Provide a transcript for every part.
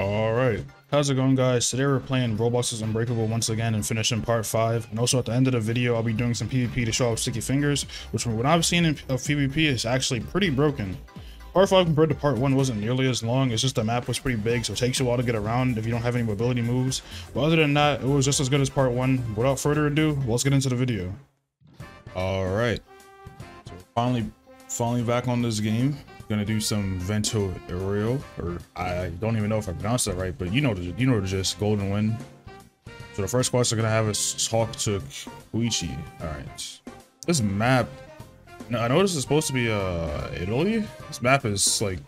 All right, how's it going, guys? Today we're playing Roblox Is Unbreakable once again and finishing part 5. And also at the end of the video, I'll be doing some PvP to show off Sticky Fingers, which from what I've seen of PvP is actually pretty broken. Part 5 compared to part 1 wasn't nearly as long. It's just the map was pretty big, so it takes you a while to get around if you don't have any mobility moves. But other than that, it was just as good as part 1. Without further ado, let's get into the video. All right, so finally back on this game. Gonna do some Vento Aureo, or I don't even know if I pronounced that right, but you know just Golden Wind. So the first quest we're gonna have is talk to Koichi. All right, this map. Now I know this is supposed to be Italy. This map is like,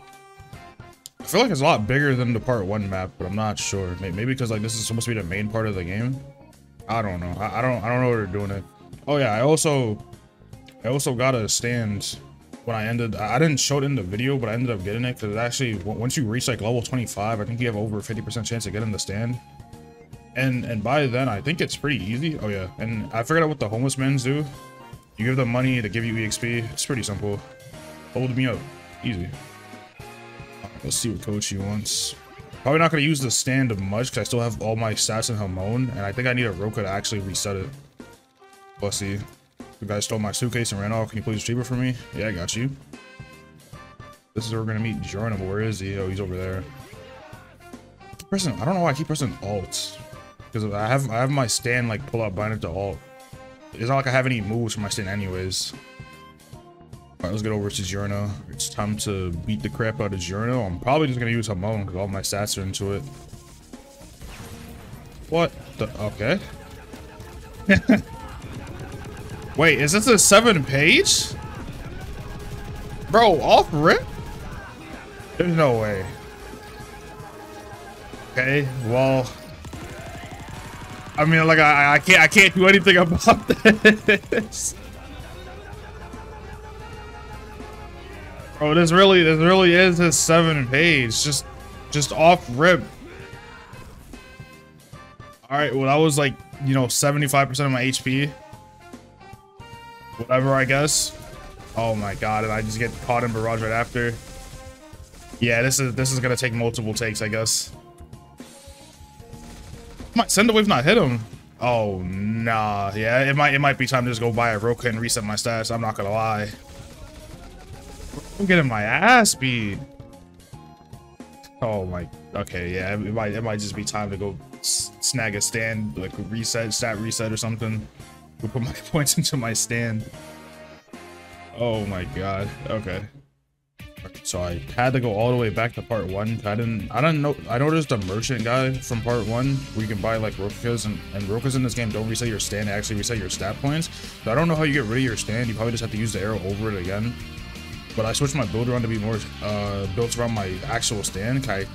I feel like it's a lot bigger than the part 1 map, but I'm not sure. Maybe because like this is supposed to be the main part of the game. I don't know. I don't know where they're doing it. Oh yeah, I also got a stand. When I ended, I didn't show it in the video, but I ended up getting it because it actually, once you reach like level 25, I think you have over a 50% chance of getting the stand. And by then, I think it's pretty easy. Oh yeah, and I figured out what the homeless men do. You give them money, they give you EXP. It's pretty simple. Hold me up, easy. Let's see what Koichi wants. Probably not gonna use the stand much because I still have all my stats in Hamon, and I think I need a Roka to actually reset it. Let's see. You guys stole my suitcase and ran off. Can you please retrieve it for me? Yeah, I got you. This is where we're gonna meet Giorno. Where is he? Oh, he's over there. I don't know why I keep pressing Alt, because I have my stand like pull out binded to Alt. It's not like I have any moves for my stand anyways. All right, let's get over to Giorno. It's time to beat the crap out of Giorno. I'm probably just gonna use Hamon because all my stats are into it. What the? Okay. Wait, is this a 7-page? Bro, off rip? There's no way. Okay, well, I mean, like, I can't do anything about this. Bro, this really is a 7-page. Just off rip. All right, well, I was like, you know, 75% of my HP. Whatever, I guess. Oh my god, and I just get caught in barrage right after. Yeah, this is gonna take multiple takes, I guess. Come on, send the wave, not hit him. Oh nah, yeah, it might be time to just go buy a Roka and reset my stats. I'm not gonna lie. I'm getting my ass beat. Oh my. Okay, yeah, it might just be time to go snag a stand, like reset, stat reset or something. Put my points into my stand. Oh my god. Okay, so I had to go all the way back to part 1. I didn't know. I noticed the merchant guy from part 1 where you can buy like Rokas, and Rokas in this game don't reset your stand, they actually reset your stat points. So I don't know how you get rid of your stand. You probably just have to use the arrow over it again, but I switched my build around to be more built around my actual stand. I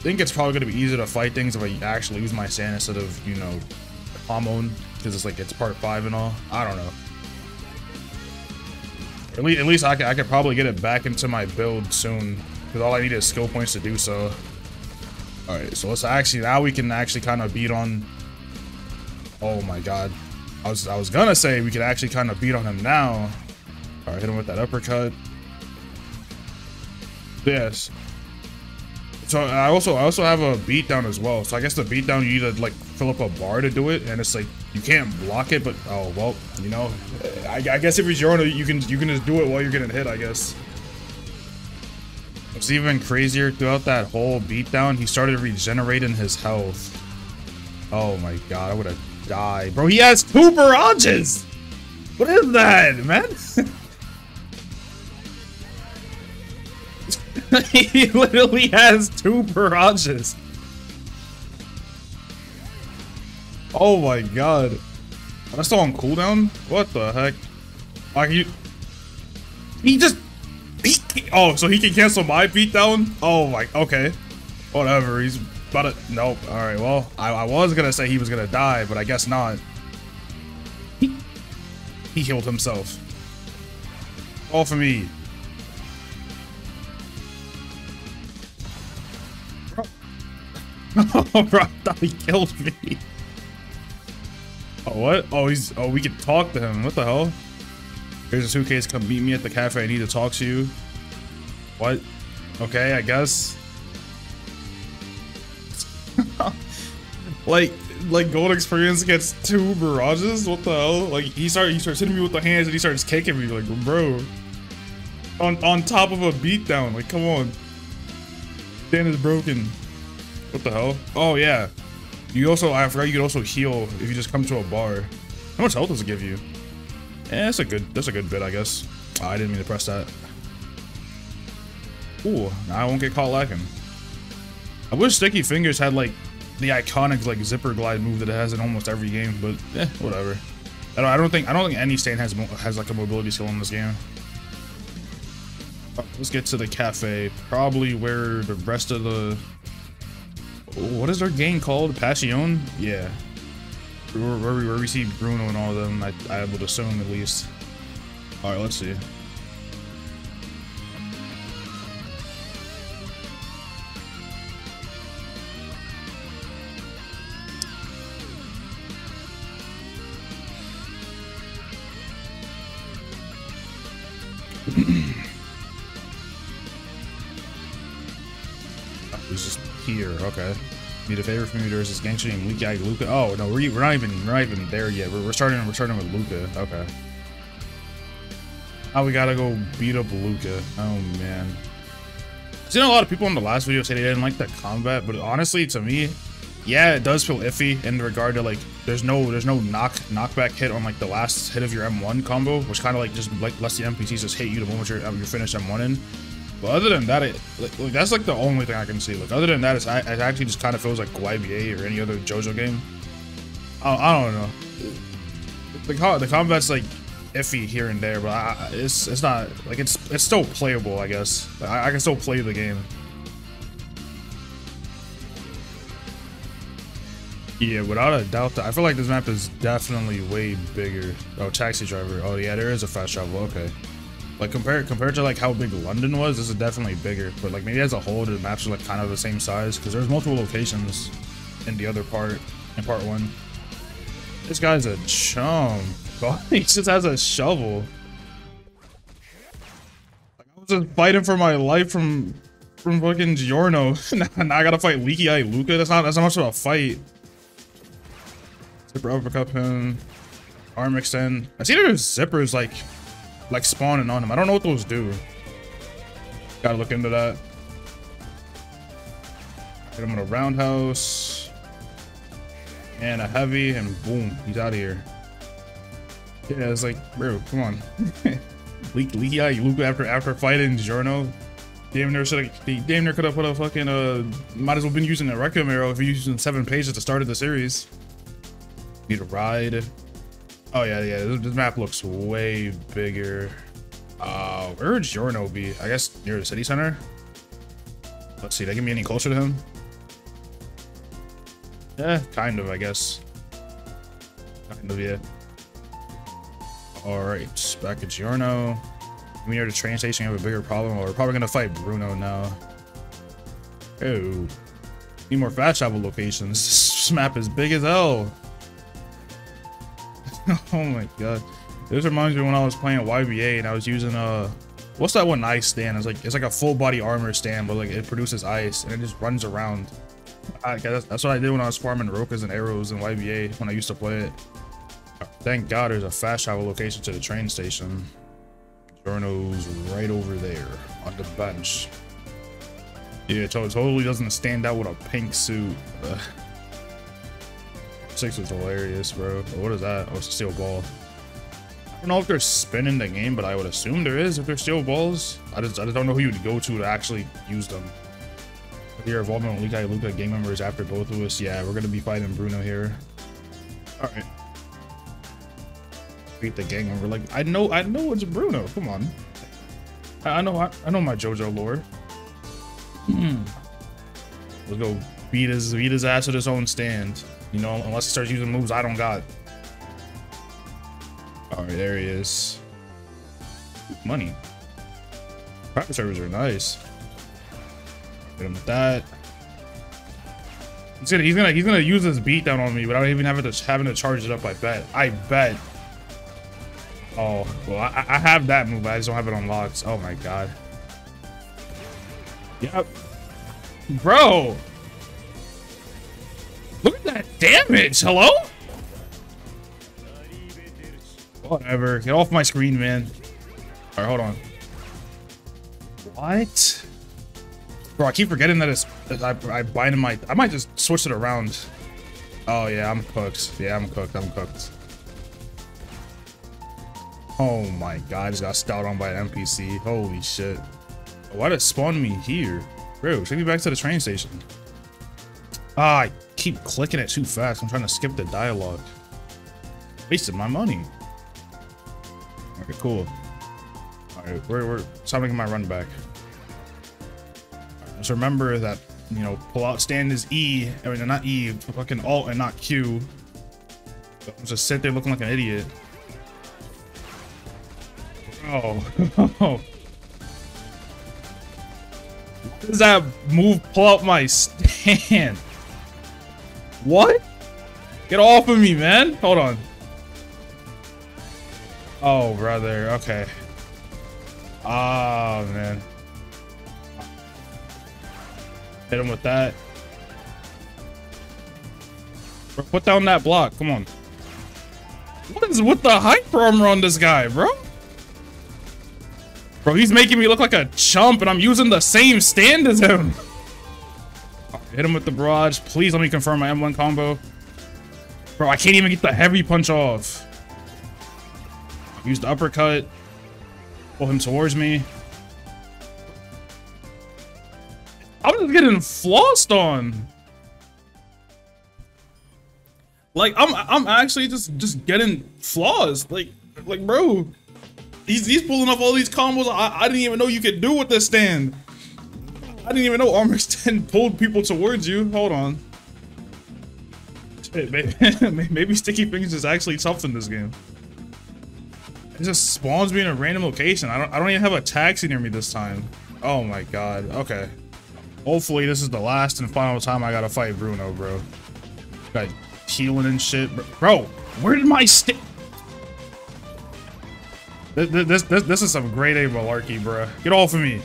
think it's probably going to be easier to fight things if I actually use my stand instead of, you know, Hamon, because it's like it's part 5 and all. I don't know. At least I could probably get it back into my build soon, because all I need is skill points to do so. All right, so let's actually, now we can actually kind of beat on. Oh my god, I was gonna say we could actually kind of beat on him now. All right, hit him with that uppercut. Yes. So I also have a beatdown as well. So I guess the beatdown, you either like fill up a bar to do it, and it's like you can't block it. But oh well, you know, I guess if it's your own, you can just do it while you're getting hit, I guess. It's even crazier. Throughout that whole beatdown, he started regenerating his health. Oh my god, I would have died, bro. He has 2 barrages. What is that, man? He literally has 2 barrages. Oh my god. That's still on cooldown? What the heck? Like you. He just. Oh, so he can cancel my beatdown? Oh my. Okay. Whatever. He's about to. Nope. Alright, well. I was gonna say he was gonna die, but I guess not. He healed himself. All for me. Oh, bro, I thought he killed me. Oh, what? Oh, he's. Oh, we can talk to him. What the hell? Here's a suitcase. Come meet me at the cafe. I need to talk to you. What? Okay, I guess. Like Gold Experience gets 2 barrages? What the hell? Like he starts hitting me with the hands and he starts kicking me, like, bro. On top of a beatdown, like, come on. Dan is broken. What the hell? Oh yeah. I forgot you could also heal if you just come to a bar. How much health does it give you? Eh, that's a good bit, I guess. Oh, I didn't mean to press that. Ooh, I won't get caught lacking. I wish Sticky Fingers had like the iconic like zipper glide move that it has in almost every game, but eh, whatever. I don't think any stain has like a mobility skill in this game. Right, let's get to the cafe. Probably where the rest of the... What is their gang called? Passion? Yeah. Where we see Bruno and all of them, I would assume at least. All right, let's see. It's just here. Okay. Need a favor from you. There's this gangster named Leaky Eye Luca. Oh no, we're not even there yet. We're starting with Luca. Okay. Now we gotta go beat up Luca. Oh man. I've seen a lot of people in the last video say they didn't like the combat, but honestly, to me, yeah, it does feel iffy in regard to like there's no knockback hit on like the last hit of your M1 combo, which kind of like just like lets the NPCs just hit you the moment you're finished M1 in. But other than that, that's like the only thing I can see. Like other than that, it actually just kind of feels like YBA or any other JoJo game. I don't know. The combat's like iffy here and there, but it's not like it's still playable, I guess. I can still play the game. Yeah, without a doubt, I feel like this map is definitely way bigger. Oh, taxi driver. Oh yeah, there is a fast travel. Okay. Like compared to like how big London was, this is definitely bigger. But like maybe as a whole, the maps are like kind of the same size because there's multiple locations in the other part in part one. This guy's a chum. God, he just has a shovel. Like, I was just fighting for my life from fucking Giorno. Now I gotta fight Leaky Eye Luca. That's not much of a fight. Zipper uppercut him, arm extend. I see there's zippers like spawning on him. I don't know what those do. Gotta look into that. Hit him with a roundhouse and a heavy, and boom, he's out of here. Yeah, it's like, bro, come on. Leaky Eye Luca after fighting Giorno. Damn near could have put a fucking might as well been using a Requiem arrow if you're using 7 pages at the start of the series. Need a ride. Oh yeah, this map looks way bigger. Where would Giorno be? I guess near the city center. Let's see, did I get me any closer to him? Yeah, kind of, I guess. Kind of, yeah. Alright, back at Giorno. We near the train station, have a bigger problem. Well, we're probably gonna fight Bruno now. Oh. Need more fast travel locations. This map is big as hell. Oh my god. This reminds me when I was playing YBA and I was using what's that one ice stand? It's like a full body armor stand, but like it produces ice and it just runs around. I guess that's what I did when I was farming Rokas and arrows in YBA when I used to play it. Thank god there's a fast travel location to the train station. Giorno's right over there on the bench. Yeah, so it totally doesn't stand out with a pink suit. Six was hilarious, bro. What is that? Oh, it's a steel ball. I don't know if there's spin in the game, but I would assume there is if there's steel balls. I just don't know who you'd go to actually use them. Your involvement with Leaky Eye Luca gang members after both of us. Yeah, we're gonna be fighting Bruno here. All right. Beat the gang member. Like I know it's Bruno. Come on. I know my JoJo lore. Let's go beat his ass with his own stand. You know, unless he starts using moves I don't got. All right, there he is. Money. Private servers are nice. Hit him with that. He's gonna use this beatdown on me without even having to charge it up. I bet. Oh well, I have that move, but I just don't have it unlocked. Oh my god. Yep. Bro. Look at that damage. Hello? Whatever. Get off my screen, man. All right, hold on. What? Bro, I keep forgetting that it's that I bind my. I might just switch it around. Oh yeah, I'm cooked. Yeah, I'm cooked. I'm cooked. Oh my god, I just got stopped on by an NPC. Holy shit. Why did it spawn me here? Bro, take me back to the train station. Ah, I keep clicking it too fast. I'm trying to skip the dialogue. Wasted my money. Okay, cool. Alright, it's time to get my run back. Right, just remember that, you know, pull out stand is E. I mean, not E, fucking Alt and not Q. Just sit there looking like an idiot. Oh. What does that move? Pull out my stand. What? Get off of me, man. Hold on. Oh, brother. Okay. Ah, oh, man. Hit him with that. Put down that block. Come on. What is with the hyper armor on this guy, bro? Bro, he's making me look like a chump, and I'm using the same stand as him. Hit him with the barrage. Please let me confirm my M1 combo. Bro, I can't even get the heavy punch off. Use the uppercut. Pull him towards me. I'm just getting flossed on. Like, I'm actually just getting flossed. Like, bro. He's pulling up all these combos I didn't even know you could do with this stand. I didn't even know armor stand pulled people towards you. Hold on. Shit, maybe Sticky Fingers is actually tough in this game. It just spawns me in a random location. I don't even have a taxi near me this time. Oh my god. Okay. Hopefully this is the last and final time I gotta fight Bruno, bro. Like healing and shit, bro. Where did my stand? This is some grade A malarkey, bruh. Get off of me.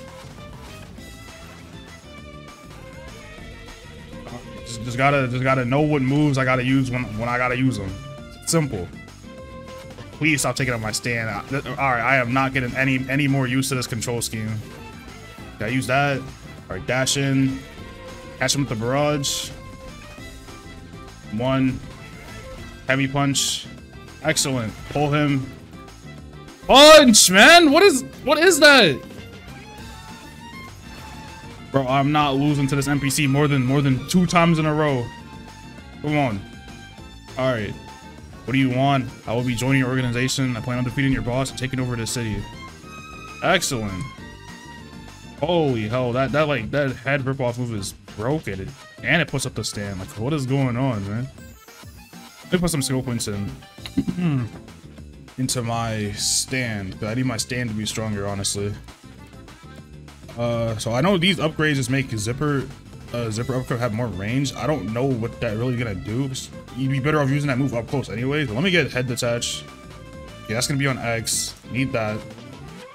Just gotta know what moves I gotta use when I gotta use them. It's simple. Please stop taking up my stand. Alright, I am not getting any more use to this control scheme. Gotta use that. Alright, dash in. Catch him with the barrage. One. Heavy punch. Excellent. Pull him. Punch, man! What is that? Bro, I'm not losing to this NPC more than 2 times in a row. Come on. Alright. What do you want? I will be joining your organization. I plan on defeating your boss and taking over the city. Excellent. Holy hell, that head ripoff move is broken. And it puts up the stand. Like, what is going on, man? Let me put some skill points in. Into my stand, but I need my stand to be stronger, honestly. So I know these upgrades just make zipper upgrade have more range. I don't know what that really gonna do. You'd be better off using that move up close anyways. But let me get head detach. Yeah, that's gonna be on X. Need that.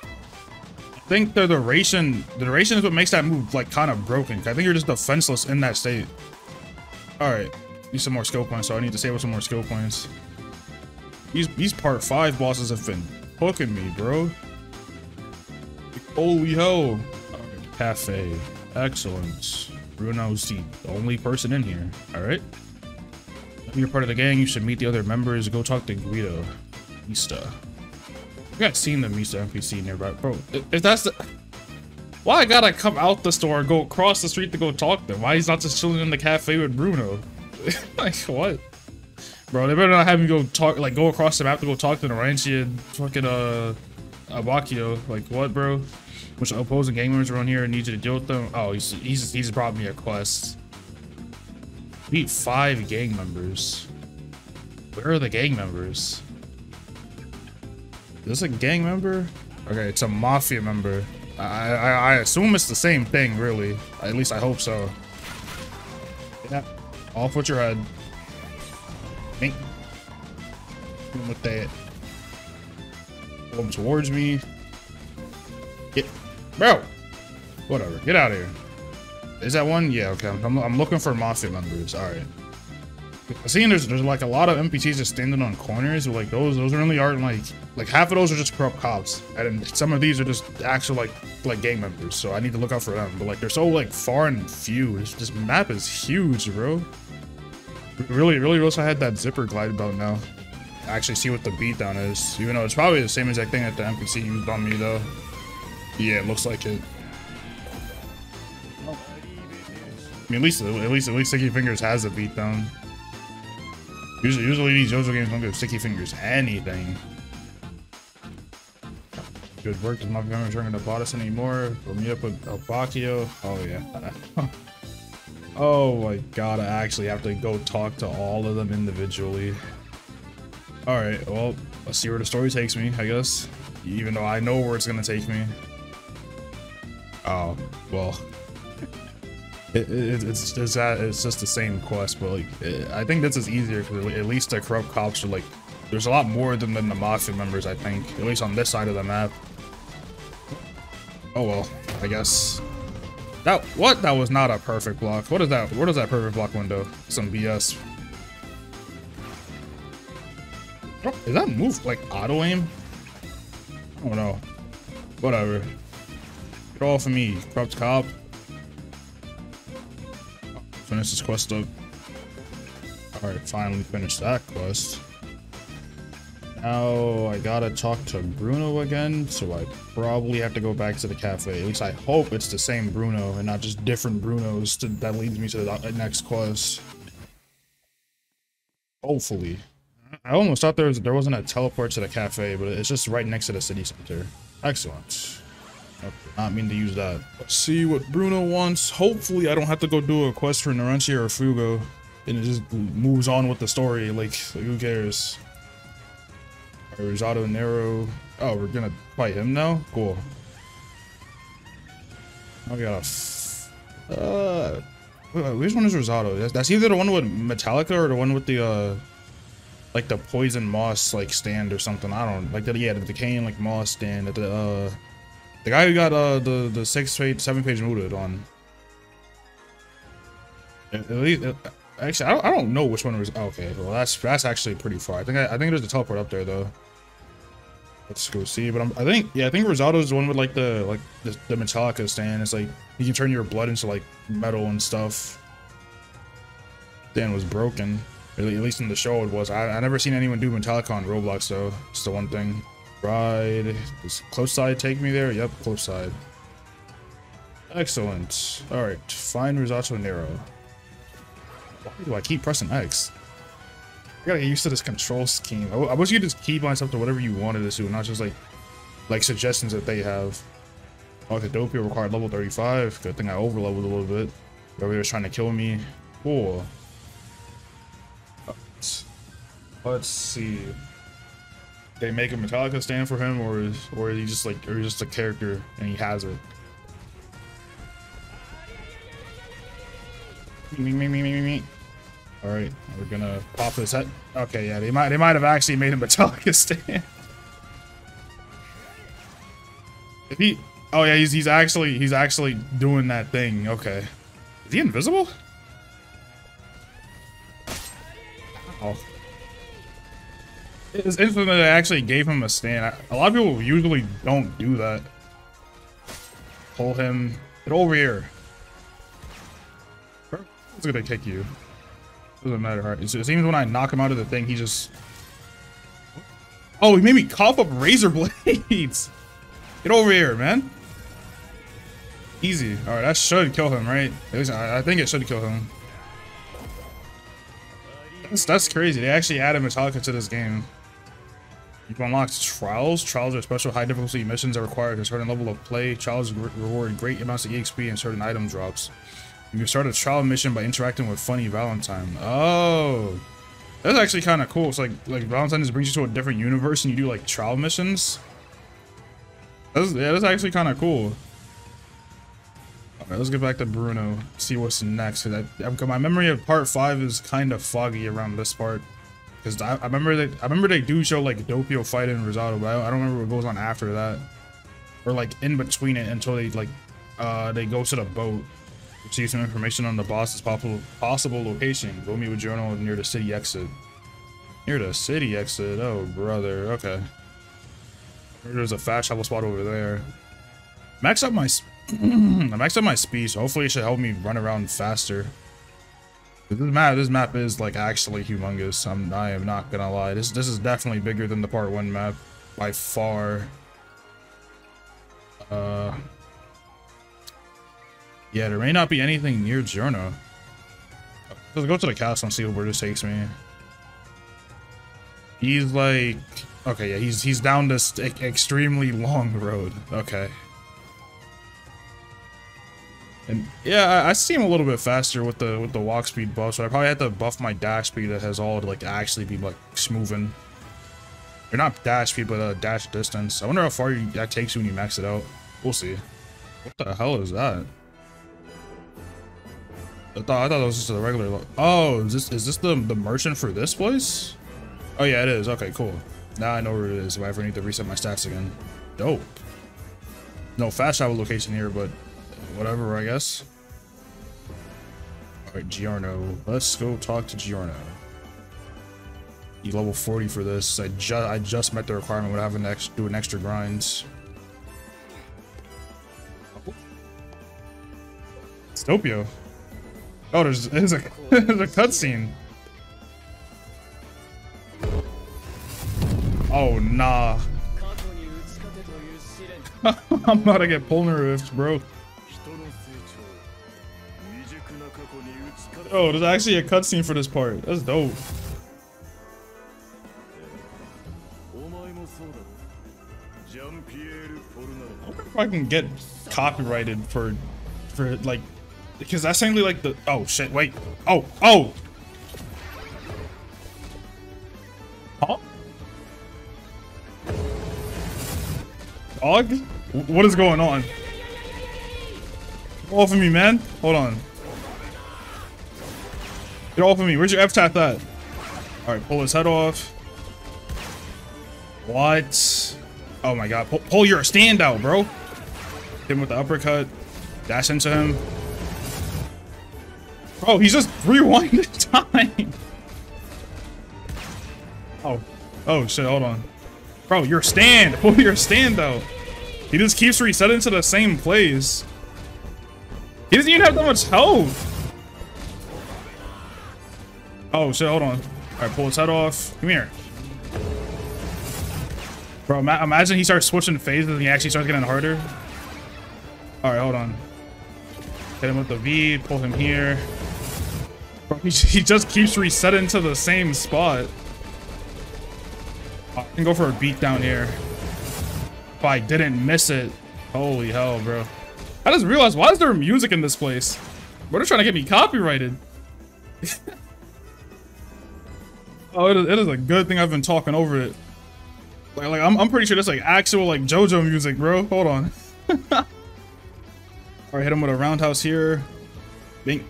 I think the duration is what makes that move like kind of broken. I think you're just defenseless in that state. All right, need some more skill points, so I need to save up some more skill points. These part 5 bosses have been hooking me, bro. Holy hell. Right, cafe. Excellent. Bruno's the only person in here. Alright. If you're part of the gang, you should meet the other members. Go talk to Guido Mista. I got seen the Mista NPC nearby. Bro, if that's the... Why I gotta come out the store and go across the street to go talk to him? Why he's not just chilling in the cafe with Bruno? Like, what? Bro, they better not have me go across the map to go talk to the Ranchi and fucking, Abbacchio. Like, what, bro? Which opposing gang members around here and need you to deal with them? Oh, he's brought me a quest. Beat 5 gang members. Where are the gang members? Is this a gang member? Okay, it's a mafia member. I assume it's the same thing, really. At least I hope so. Yeah. Off with your head. With that, come towards me. Get, bro. Whatever. Get out of here. Is that one? Yeah. Okay. I'm looking for mafia members. All right. Seeing there's like a lot of NPCs just standing on corners, like those really aren't like half of those are just corrupt cops, and some of these are just actual like gang members. So I need to look out for them. But like they're so like far and few. This map is huge, bro. Really wish I had that zipper glide belt now. Actually see what the beatdown is, even though it's probably the same exact thing that the NPC used on me though. Yeah, it looks like it. I mean, at least Sticky Fingers has a beatdown. Usually these JoJo games don't give Sticky Fingers anything. Good work. Does my memory turn into bodice anymore? Put me up with Abbacchio. Oh yeah. Oh my god, I actually have to go talk to all of them individually. Alright, well, let's see where the story takes me, I guess. Even though I know where it's gonna take me. Oh, well. It's just the same quest, but like, I think this is easier because at least the corrupt cops are like, there's a lot more of them than the mafia members, I think. At least on this side of the map. Oh well, I guess. That was not a perfect block. What is that? What is that perfect block window? Some BS. Oh, is that move like auto aim? I don't know. Whatever. Get off of me, corrupt cop. Finish this quest up. Alright, finally finished that quest. Now I gotta talk to Bruno again, so I probably have to go back to the cafe. At least I hope it's the same Bruno and not just different Brunos that leads me to the next quest. Hopefully. I almost thought there wasn't a teleport to the cafe, but it's just right next to the city center. Excellent. I did not mean to use that. Let's see what Bruno wants. Hopefully I don't have to go do a quest for Narentia or Fugo, and it just moves on with the story. Like who cares? Risotto Nero. Oh, we're gonna fight him now? Cool. I got a which one is Risotto? That's either the one with Metallica or the one with the like the poison moss like stand or something. I don't like that. Yeah, the decaying like moss stand at the guy who got the 6-page 7-page mooted on. At least actually I don't know which one was. Okay, well that's actually pretty far. I think there's a teleport up there though. Let's go see. But I think Risotto's the one with like the Metallica stand. It's like you can turn your blood into like metal and stuff. Stand was broken, at least in the show it was. I never seen anyone do Metallica on Roblox though. It's the one thing. Right, does close side take me there? Yep, close side. Excellent. All right, find Risotto Nero. Why do I keep pressing X? I gotta get used to this control scheme. I wish you could just keep on stuff to whatever you wanted to do, not just like suggestions that they have. Oh, the Doppio required level 35. Good thing I overleveled a little bit. Everybody was trying to kill me. Cool. Let's see. They make a Metallica stand for him, or is he just like, or he's just a character and he has it. Me. All right, we're gonna pop his head. Okay, yeah, they might have actually made a Metallica stand. If he, oh yeah, he's actually doing that thing. Okay, is he invisible? Oh. It's interesting that I actually gave him a stand. A lot of people usually don't do that. Pull him. Get over here. It's gonna kick you. Doesn't matter. Right. It seems when I knock him out of the thing, he just... Oh, he made me cough up razor blades. Get over here, man. Easy. Alright, that should kill him, right? At least I think it should kill him. That's crazy. They actually added Metallica to this game. You've unlocked Trials. Trials are special high difficulty missions that require a certain level of play. Trials reward great amounts of EXP and certain item drops. You can start a trial mission by interacting with Funny Valentine. Oh, that's actually kind of cool. It's like Valentine just brings you to a different universe and you do like trial missions. That's actually kind of cool. All right, let's get back to Bruno, see what's next. My memory of part 5 is kind of foggy around this part, because I remember they do show like Doppio fighting Risotto, but I don't remember what goes on after that, or like in between it until they go to the boat. Achieve some information on the boss's possible location. Go meet with Giorno near the city exit. Near the city exit? Oh, brother. Okay. There's a fast travel spot over there. Max up my... I maxed up my speed, so hopefully it should help me run around faster. This map is like actually humongous. I am not gonna lie. This is definitely bigger than the part 1 map by far. Yeah, there may not be anything near Giorno. Let's go to the castle and see where this takes me. He's like, okay, yeah, he's down this extremely long road. Okay. And yeah, I seem a little bit faster with the walk speed buff, so I probably had to buff my dash speed that has all to like actually be like smoothing. Or not dash speed, but dash distance. I wonder how far that takes you when you max it out. We'll see. What the hell is that? I thought it was just a regular. Oh, is this the merchant for this place? Oh yeah, it is. Okay, cool. Now I know where it is. If I ever need to reset my stats again. Dope. No fast travel location here, but whatever, I guess. All right, Giorno. Let's go talk to Giorno. You level 40 for this. I just met the requirement. Would have do an extra grind. It's Doppio. Oh, there's a cutscene. Oh nah. I'm about to get polneriffed, bro. Oh, there's actually a cutscene for this part. That's dope. I wonder if I can get copyrighted for like, because that's actually like the, oh shit, wait. Oh, oh! Huh? Dog? What is going on? Get off of me, man. Hold on. Get off of me. Where's your F-tap at? Alright, pull his head off. What? Oh my god. Pull your standout, bro. Hit him with the uppercut. Dash into him. Oh, he's just rewinding time. Oh. Oh shit, hold on. Bro, your stand! Pull your stand though! He just keeps resetting to the same place. He doesn't even have that much health! Oh shit, hold on. Alright, pull his head off. Come here. Bro, imagine he starts switching phases and he actually starts getting harder. Alright, hold on. Hit him with the V, pull him here. Bro, he just keeps resetting to the same spot. I can go for a beat down here. If I didn't miss it. Holy hell, bro. I just realized, why is there music in this place? Bro, they're trying to get me copyrighted. Oh, it is a good thing I've been talking over it. Like I'm pretty sure that's like actual like JoJo music, bro. Hold on. All right, hit him with a roundhouse here. Bing.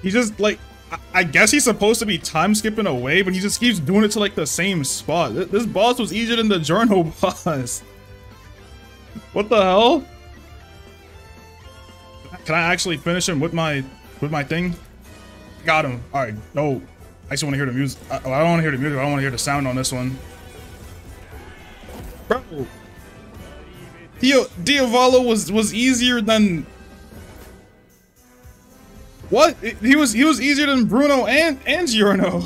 He just like, I guess he's supposed to be time skipping away, but he just keeps doing it to like the same spot. This boss was easier than the Giorno boss. What the hell? Can I actually finish him with my thing? Got him. All right. No, I just want to hear the music. I don't want to hear the music. I don't want to hear the sound on this one. Bro, Diavolo was easier than. What? He was easier than Bruno and Giorno.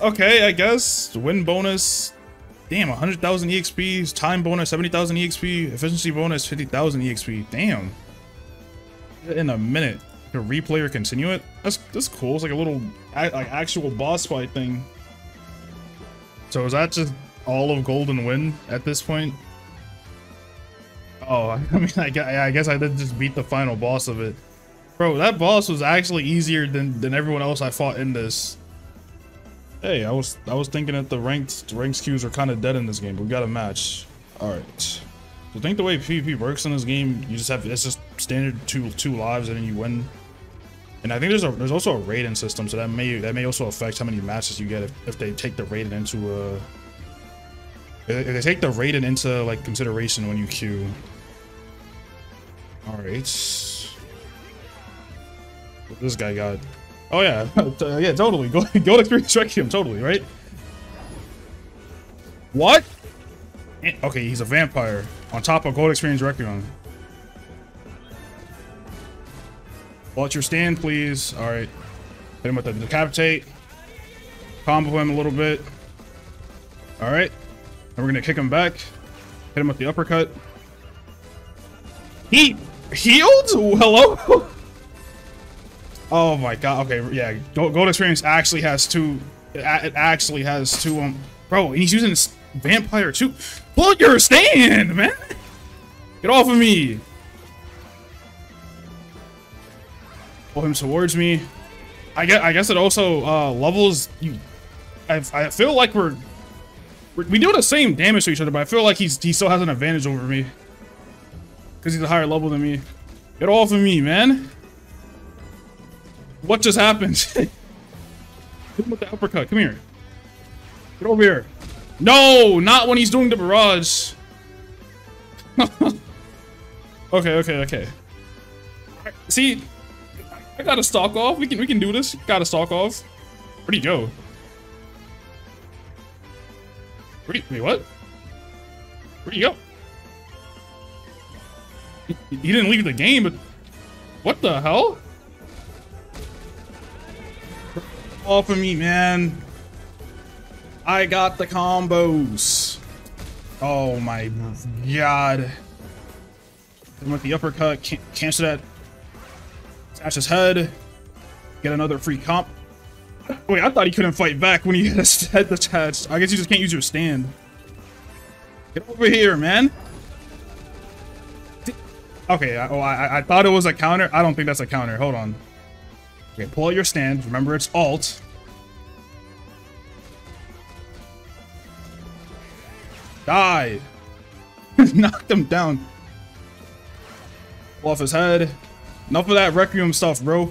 Okay, I guess. Win bonus. Damn, 100,000 EXP. Time bonus, 70,000 EXP. Efficiency bonus, 50,000 EXP. Damn. In a minute. Can replay or continue it? That's cool. It's like a little like actual boss fight thing. So is that just all of Golden Wind at this point? Oh, I mean, I guess I did just beat the final boss of it. Bro, that boss was actually easier than everyone else I fought in this. Hey, I was thinking that the ranks queues are kind of dead in this game, but we got a match. All right. So I think the way PvP works in this game, you just have, it's just standard two lives and then you win. And I think there's also a rating system, so that may also affect how many matches you get if they take the rating into They take the Raiden into like consideration when you queue. All right. What this guy got? Oh yeah, yeah, totally. Gold Experience Requiem, totally, right? What? Okay, he's a vampire on top of Gold Experience Requiem. Watch your stand, please. All right. Hit him with the decapitate. Combo him a little bit. All right. And we're gonna kick him back. Hit him with the uppercut. He healed? Hello? Oh my god. Okay, yeah. Gold Experience actually has two. It actually has two. Bro, he's using this vampire too. Pull your stand, man. Get off of me. Pull him towards me. I guess it also levels you. I feel like we do the same damage to each other, but I feel like he still has an advantage over me because he's a higher level than me. Get off of me, man. What just happened? Hit him with the uppercut. Come here. Get over here. No, not when he's doing the barrage. Okay. See, I gotta stalk off. We can do this. Gotta stalk off. Where'd he go? Wait, what? Where'd he go? He didn't leave the game, but what the hell? Off of me, man. I got the combos. Oh my god. And with the uppercut, cancel that. Smash his head. Get another free comp. Wait, I thought he couldn't fight back when he had his head detached. I guess you just can't use your stand. Get over here, man. Okay, I thought it was a counter. I don't think that's a counter. Hold on. Okay, pull out your stand. Remember, it's alt. Die. Knocked him down. Pull off his head. Enough of that Requiem stuff, bro.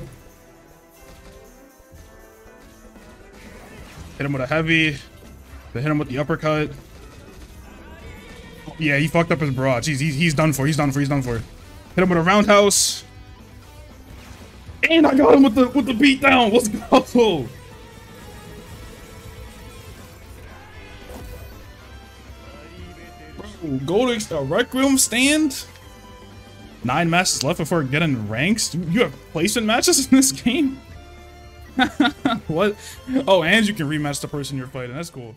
Hit him with a heavy. Then hit him with the uppercut. Yeah, he fucked up his barrage. He's done for. He's done for. Hit him with a roundhouse. And I got him with the beat down. Let's go. Bro, Requiem stand. 9 matches left before getting ranks. You have placement matches in this game? What? Oh, and you can rematch the person you're fighting. That's cool.